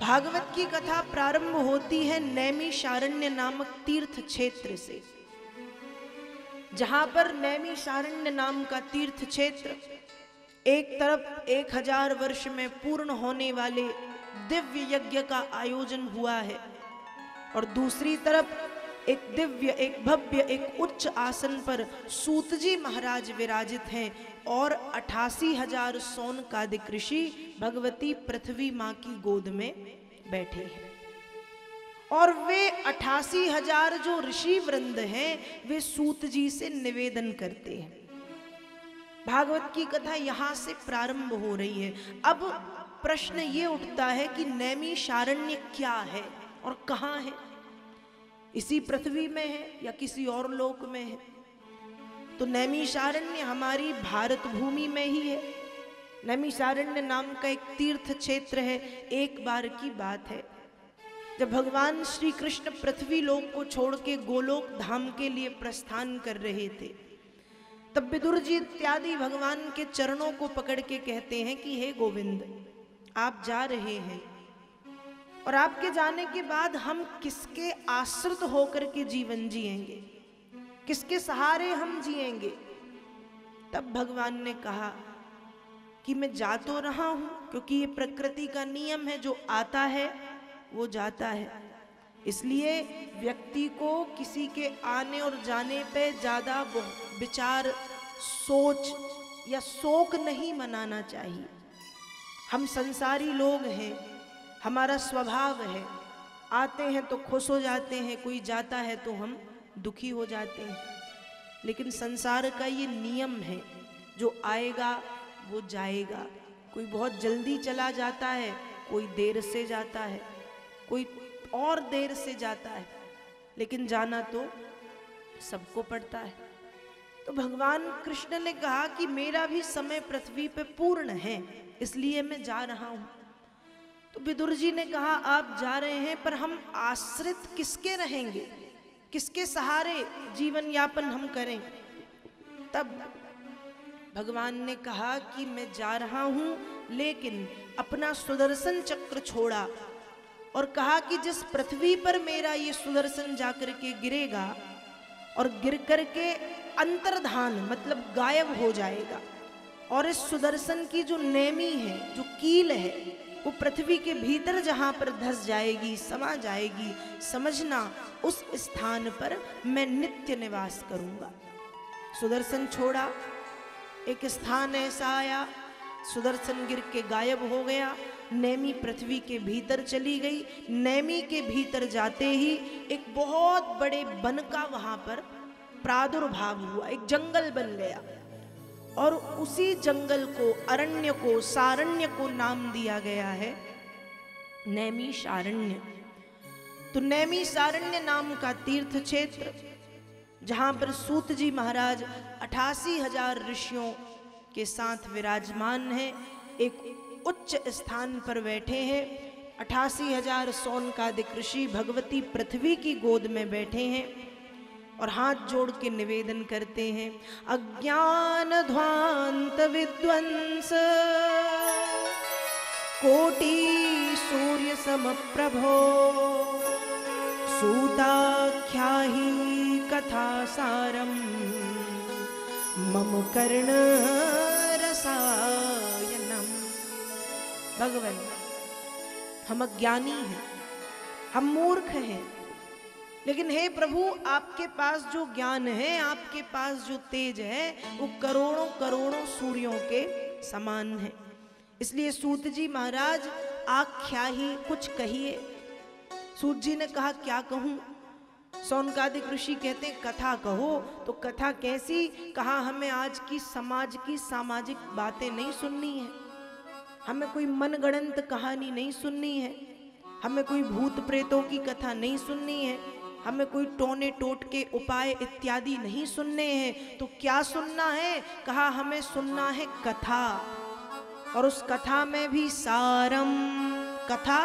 भागवत की कथा प्रारंभ होती है नैमिषारण्य नामक तीर्थ क्षेत्र से, जहां पर नैमिषारण्य नाम का तीर्थ क्षेत्र एक तरफ 1000 वर्ष में पूर्ण होने वाले दिव्य यज्ञ का आयोजन हुआ है और दूसरी तरफ एक दिव्य, एक भव्य, एक उच्च आसन पर सूतजी महाराज विराजित हैं और 88000 सोन कादिक ऋषि भगवती पृथ्वी माँ की गोद में बैठे हैं। और वे 88000 जो ऋषि वृंद हैं वे सूत जी से निवेदन करते हैं। भागवत की कथा यहाँ से प्रारंभ हो रही है। अब प्रश्न ये उठता है कि नैमिषारण्य क्या है और कहाँ है? इसी पृथ्वी में है या किसी और लोक में है? तो नैमिषारण्य हमारी भारत भूमि में ही है। नैमिषारण्य नाम का एक तीर्थ क्षेत्र है। एक बार की बात है जब भगवान श्री कृष्ण पृथ्वी लोक को छोड़ के गोलोक धाम के लिए प्रस्थान कर रहे थे, तब विदुर जी इत्यादि भगवान के चरणों को पकड़ के कहते हैं कि हे गोविंद, आप जा रहे हैं और आपके जाने के बाद हम किसके आश्रित होकर के जीवन जिएंगे, किसके सहारे हम जिएंगे? तब भगवान ने कहा कि मैं जा तो रहा हूं, क्योंकि ये प्रकृति का नियम है, जो आता है वो जाता है, इसलिए व्यक्ति को किसी के आने और जाने पे ज़्यादा विचार, सोच या शोक नहीं मनाना चाहिए। हम संसारी लोग हैं, हमारा स्वभाव है, आते हैं तो खुश हो जाते हैं, कोई जाता है तो हम दुखी हो जाते हैं। लेकिन संसार का ये नियम है, जो आएगा वो जाएगा। कोई बहुत जल्दी चला जाता है, कोई देर से जाता है, कोई और देर से जाता है, लेकिन जाना तो सबको पड़ता है। तो भगवान कृष्ण ने कहा कि मेरा भी समय पृथ्वी पे पूर्ण है, इसलिए मैं जा रहा हूँ। तो विदुर जी ने कहा आप जा रहे हैं, पर हम आश्रित किसके रहेंगे, किसके सहारे जीवन यापन हम करें? तब भगवान ने कहा कि मैं जा रहा हूं, लेकिन अपना सुदर्शन चक्र छोड़ा और कहा कि जिस पृथ्वी पर मेरा ये सुदर्शन जाकर के गिरेगा और गिर करके अंतर्धान, मतलब गायब हो जाएगा, और इस सुदर्शन की जो नेमी है, जो कील है, वो पृथ्वी के भीतर जहाँ पर धस जाएगी, समा जाएगी, समझना उस स्थान पर मैं नित्य निवास करूँगा। सुदर्शन छोड़ा, एक स्थान ऐसा आया, सुदर्शन गिर के गायब हो गया, नेमी पृथ्वी के भीतर चली गई। नेमी के भीतर जाते ही एक बहुत बड़े वन का वहाँ पर प्रादुर्भाव हुआ, एक जंगल बन गया और उसी जंगल को, अरण्य को, सारण्य को नाम दिया गया है नैमिषारण्य। तो नैमिषारण्य नाम का तीर्थ क्षेत्र जहाँ पर सूत जी महाराज 88000 ऋषियों के साथ विराजमान हैं, एक उच्च स्थान पर बैठे हैं, 88000 सोन कादिक ऋषि भगवती पृथ्वी की गोद में बैठे हैं और हाथ जोड़ के निवेदन करते हैं। अज्ञान ध्वांत विद्वंस कोटि सूर्य समप्रभो सूताख्याहि कथा सारम मम कर्ण रसायनम। भगवान, हम अज्ञानी हैं, हम मूर्ख हैं, लेकिन हे प्रभु, आपके पास जो ज्ञान है, आपके पास जो तेज है, वो करोड़ों करोड़ों सूर्यों के समान है। इसलिए सूत जी महाराज, आख्या ही कुछ कहिए। सूत जी ने कहा क्या कहूँ? सौनकादिक ऋषि कहते हैं कथा कहो। तो कथा कैसी? कहा हमें आज की समाज की सामाजिक बातें नहीं सुननी है, हमें कोई मनगढ़ंत कहानी नहीं सुननी है, हमें कोई भूत प्रेतों की कथा नहीं सुननी है, हमें कोई टोने टोटके उपाय इत्यादि नहीं सुनने हैं। तो क्या सुनना है? कहा हमें सुनना है कथा, और उस कथा में भी सारम, कथा,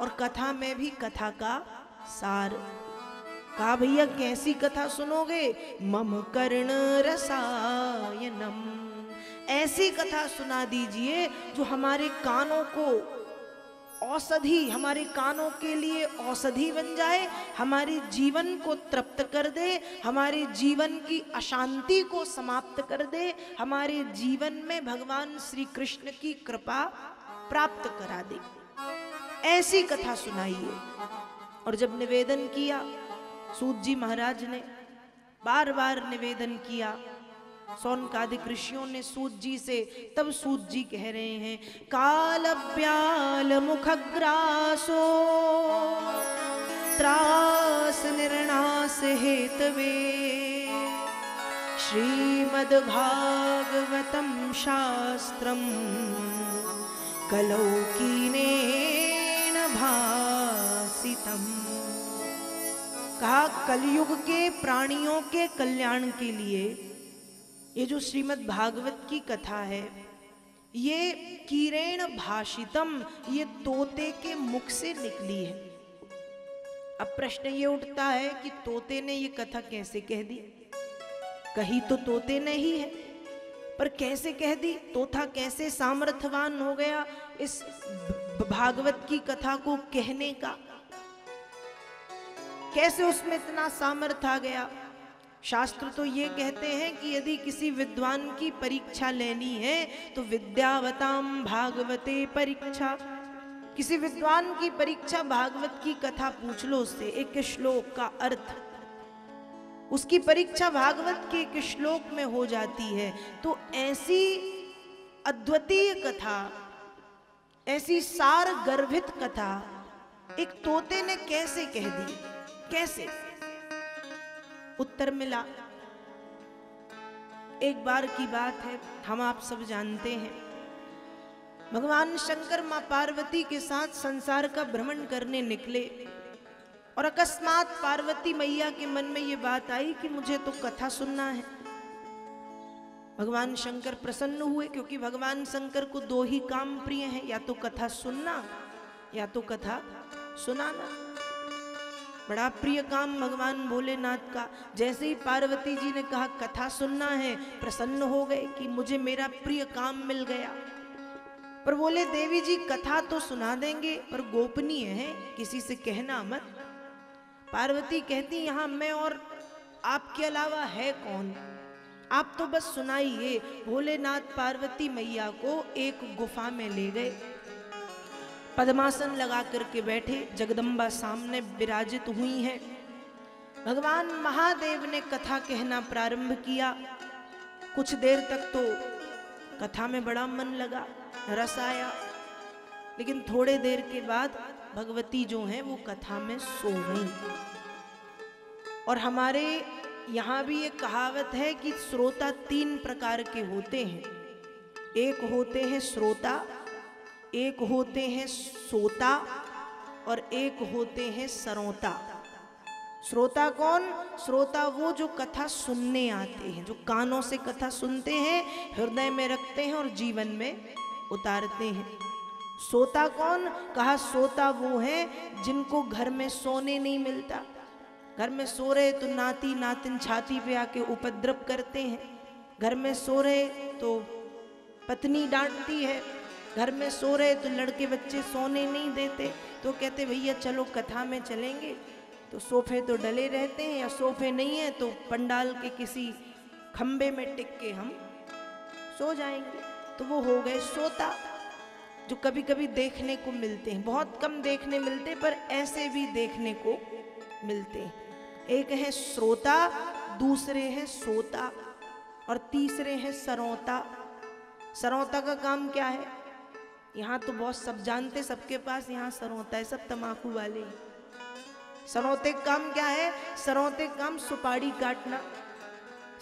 और कथा में भी कथा का सार। कहा भैया कैसी कथा सुनोगे? मम कर्ण रसायनम, ऐसी कथा सुना दीजिए जो हमारे कानों को, औषधि, हमारे कानों के लिए औषधि बन जाए, हमारे जीवन को तृप्त कर दे, हमारे जीवन की अशांति को समाप्त कर दे, हमारे जीवन में भगवान श्री कृष्ण की कृपा प्राप्त करा दे, ऐसी कथा सुनाइए। और जब निवेदन किया सूतजी महाराज ने, बार बार निवेदन किया सौनकादिक ऋषियों ने सूतजी से, तब सूतजी कह रहे हैं, कालव्याल मुखग्रासो त्रास निर्णास हेतवे श्रीमद्भागवतम शास्त्रम कलौकिनेन भासितम। कहा कलयुग के प्राणियों के कल्याण के लिए ये जो श्रीमद् भागवत की कथा है, ये कीरेण भाषितम, ये तोते के मुख से निकली है। अब प्रश्न ये उठता है कि तोते ने ये कथा कैसे कह दी? कही तो तोते ने ही है, पर कैसे कह दी? तोता कैसे सामर्थ्यवान हो गया इस भागवत की कथा को कहने का? कैसे उसमें इतना सामर्थ्य आ गया? शास्त्र तो ये कहते हैं कि यदि किसी विद्वान की परीक्षा लेनी है तो विद्यावताम भागवते परीक्षा। किसी विद्वान की परीक्षा भागवत की कथा पूछ लो, उससे एक श्लोक का अर्थ, उसकी परीक्षा भागवत के एक श्लोक में हो जाती है। तो ऐसी अद्वितीय कथा, ऐसी सार गर्भित कथा एक तोते ने कैसे कह दी? कैसे? उत्तर मिला। एक बार की बात है, हम आप सब जानते हैं, भगवान शंकर मां पार्वती के साथ संसार का भ्रमण करने निकले और अकस्मात पार्वती मैया के मन में ये बात आई कि मुझे तो कथा सुनना है। भगवान शंकर प्रसन्न हुए, क्योंकि भगवान शंकर को दो ही काम प्रिय हैं, या तो कथा सुनना या तो कथा सुनाना, बड़ा प्रिय काम भगवान भोलेनाथ का। जैसे ही पार्वती जी ने कहा कथा सुनना है, प्रसन्न हो गए कि मुझे मेरा प्रिय काम मिल गया। पर बोले, देवी जी कथा तो सुना देंगे, पर गोपनीय है, किसी से कहना मत। पार्वती कहती, यहाँ मैं और आपके अलावा है कौन? आप तो बस सुनाइए। भोलेनाथ पार्वती मैया को एक गुफा में ले गए, पद्मासन लगा करके बैठे, जगदम्बा सामने विराजित हुई हैं। भगवान महादेव ने कथा कहना प्रारंभ किया। कुछ देर तक तो कथा में बड़ा मन लगा, रस आया, लेकिन थोड़े देर के बाद भगवती जो हैं वो कथा में सो गई। और हमारे यहाँ भी ये कहावत है कि श्रोता तीन प्रकार के होते हैं, एक होते हैं श्रोता, एक होते हैं सोता, और एक होते हैं सरोता। श्रोता कौन? श्रोता वो जो कथा सुनने आते हैं, जो कानों से कथा सुनते हैं, हृदय में रखते हैं और जीवन में उतारते हैं। सोता कौन? कहा सोता वो है जिनको घर में सोने नहीं मिलता। घर में सो रहे तो नाती नातिन छाती पे आके उपद्रव करते हैं, घर में सो रहे तो पत्नी डांटती है, घर में सो रहे तो लड़के बच्चे सोने नहीं देते, तो कहते भैया चलो कथा में चलेंगे। तो सोफे तो डले रहते हैं, या सोफे नहीं है तो पंडाल के किसी खंबे में टिक के हम सो जाएंगे। तो वो हो गए सोता, जो कभी कभी देखने को मिलते हैं, बहुत कम देखने मिलते पर ऐसे भी देखने को मिलते हैं। एक है श्रोता, दूसरे हैं सोता, और तीसरे हैं सरोता। सरोता का काम क्या है? यहाँ तो बहुत सब जानते, सबके पास यहाँ सरोता है, सब तम्बाकू वाले। सरोते का काम क्या है? सरोते का काम सुपारी काटना,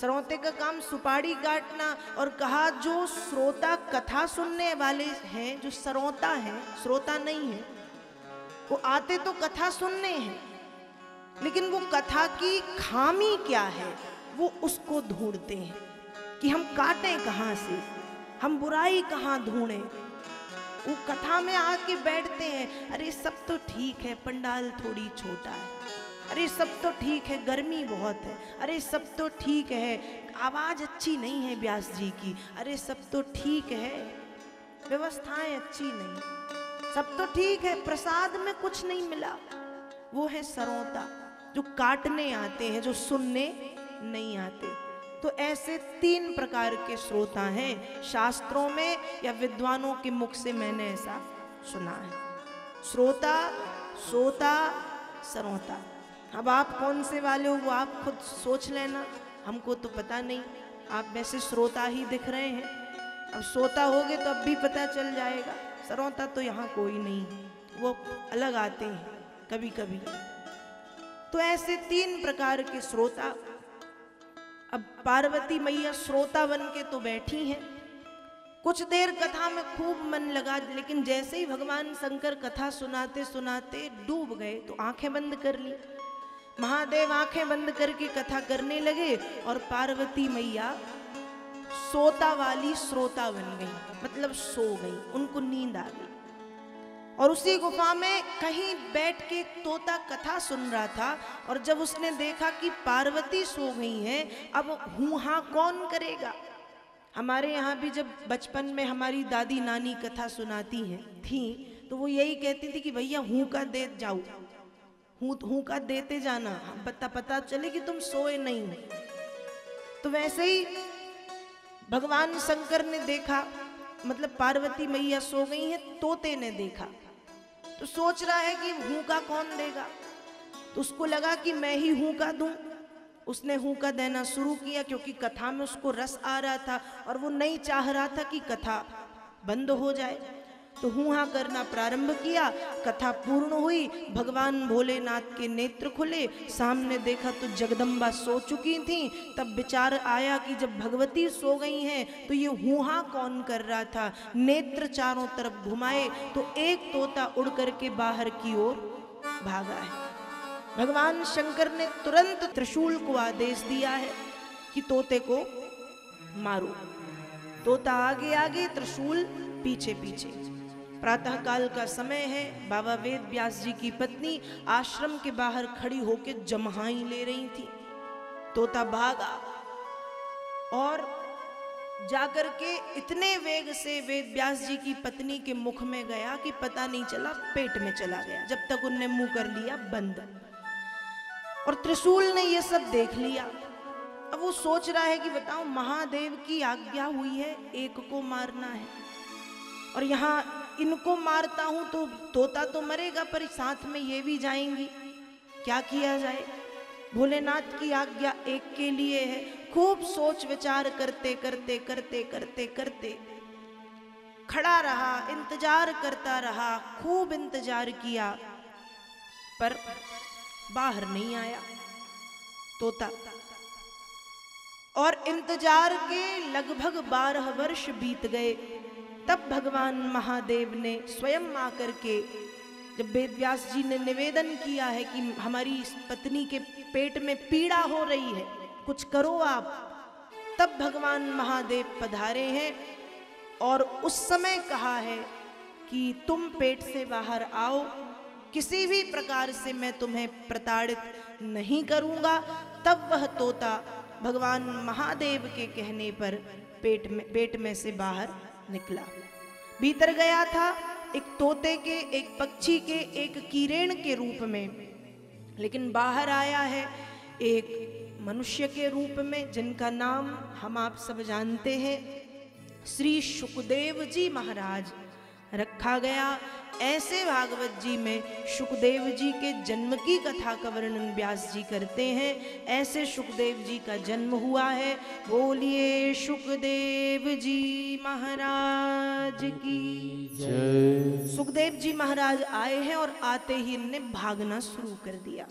सरोते का काम सुपारी काटना। और कहा जो श्रोता कथा सुनने वाले हैं, जो सरोता हैं, श्रोता नहीं है, वो आते तो कथा सुनने हैं, लेकिन वो कथा की खामी क्या है वो उसको ढूंढते हैं कि हम काटें कहाँ से, हम बुराई कहाँ ढूंढें। वो कथा में आके बैठते हैं, अरे सब तो ठीक है पंडाल थोड़ी छोटा है, अरे सब तो ठीक है गर्मी बहुत है, अरे सब तो ठीक है आवाज़ अच्छी नहीं है व्यास जी की, अरे सब तो ठीक है व्यवस्थाएं अच्छी नहीं, सब तो ठीक है, प्रसाद में कुछ नहीं मिला। वो है सरोता, जो काटने आते हैं, जो सुनने नहीं आते। तो ऐसे तीन प्रकार के श्रोता हैं शास्त्रों में, या विद्वानों के मुख से मैंने ऐसा सुना है। श्रोता, सोता, सरोता। अब आप कौन से वाले हो वो आप खुद सोच लेना, हमको तो पता नहीं, आप वैसे श्रोता ही दिख रहे हैं। अब सोता होगे तो अब भी पता चल जाएगा। सरोता तो यहाँ कोई नहीं, वो अलग आते हैं कभी कभी। तो ऐसे तीन प्रकार के श्रोता। अब पार्वती मैया श्रोता बन के तो बैठी हैं। कुछ देर कथा में खूब मन लगा, लेकिन जैसे ही भगवान शंकर कथा सुनाते सुनाते डूब गए तो आंखें बंद कर ली। महादेव आंखें बंद करके कथा करने लगे और पार्वती मैया सोता वाली श्रोता बन गई, मतलब सो गई, उनको नींद आ गई। और उसी गुफा में कहीं बैठ के तोता कथा सुन रहा था, और जब उसने देखा कि पार्वती सो गई हैं, अब हुहा कौन करेगा। हमारे यहाँ भी जब बचपन में हमारी दादी नानी कथा सुनाती हैं थी, तो वो यही कहती थी कि भैया हुका दे जाओ, हुका देते जाना, पता चले कि तुम सोए नहीं। तो वैसे ही भगवान शंकर ने देखा, मतलब पार्वती मैया सो गई हैं, तोते ने देखा, तो सोच रहा है कि हुका कौन देगा। तो उसको लगा कि मैं ही हुका दूं। उसने हुका देना शुरू किया, क्योंकि कथा में उसको रस आ रहा था और वो नहीं चाह रहा था कि कथा बंद हो जाए। तो हुहा करना प्रारंभ किया, कथा पूर्ण हुई, भगवान भोलेनाथ के नेत्र खुले, सामने देखा तो जगदम्बा सो चुकी थीं। तब विचार आया कि जब भगवती सो गई हैं तो ये हुहा कौन कर रहा था। नेत्र चारों तरफ घुमाए तो एक तोता उड़ करके बाहर की ओर भागा है। भगवान शंकर ने तुरंत त्रिशूल को आदेश दिया है कि तोते को मारो। तोता आगे आगे, त्रिशूल पीछे पीछे। प्रातःकाल का समय है, बाबा वेद व्यास जी की पत्नी आश्रम के बाहर खड़ी होके जम्हाई ले रही थी। तोता भागा और जाकर के इतने वेग से वेद व्यास जी की पत्नी के मुख में गया कि पता नहीं चला, पेट में चला गया, जब तक उनने मुंह कर लिया बंद। और त्रिशूल ने ये सब देख लिया। अब वो सोच रहा है कि बताओ, महादेव की आज्ञा हुई है एक को मारना है, और यहाँ इनको मारता हूं तो तोता तो मरेगा, पर साथ में ये भी जाएंगी, क्या किया जाए। भोलेनाथ की आज्ञा एक के लिए है। खूब सोच विचार करते करते करते करते करते खड़ा रहा, इंतजार करता रहा, खूब इंतजार किया, पर बाहर नहीं आया तोता। और इंतजार के लगभग 12 वर्ष बीत गए। तब भगवान महादेव ने स्वयं आकर के, जब वेदव्यास जी ने निवेदन किया है कि हमारी इस पत्नी के पेट में पीड़ा हो रही है, कुछ करो आप, तब भगवान महादेव पधारे हैं और उस समय कहा है कि तुम पेट से बाहर आओ, किसी भी प्रकार से मैं तुम्हें प्रताड़ित नहीं करूँगा। तब वह तोता भगवान महादेव के कहने पर पेट में से बाहर निकला। भीतर गया था एक तोते के, एक पक्षी के, एक कीरेन के रूप में, लेकिन बाहर आया है एक मनुष्य के रूप में, जिनका नाम हम आप सब जानते हैं, श्री शुकदेव जी महाराज रखा गया। ऐसे भागवत जी में शुकदेव जी के जन्म की कथा का वर्णन व्यास जी करते हैं। ऐसे शुकदेव जी का जन्म हुआ है। बोलिए शुकदेव जी महाराज की जय। शुकदेव जी महाराज आए हैं और आते ही इनने भागना शुरू कर दिया।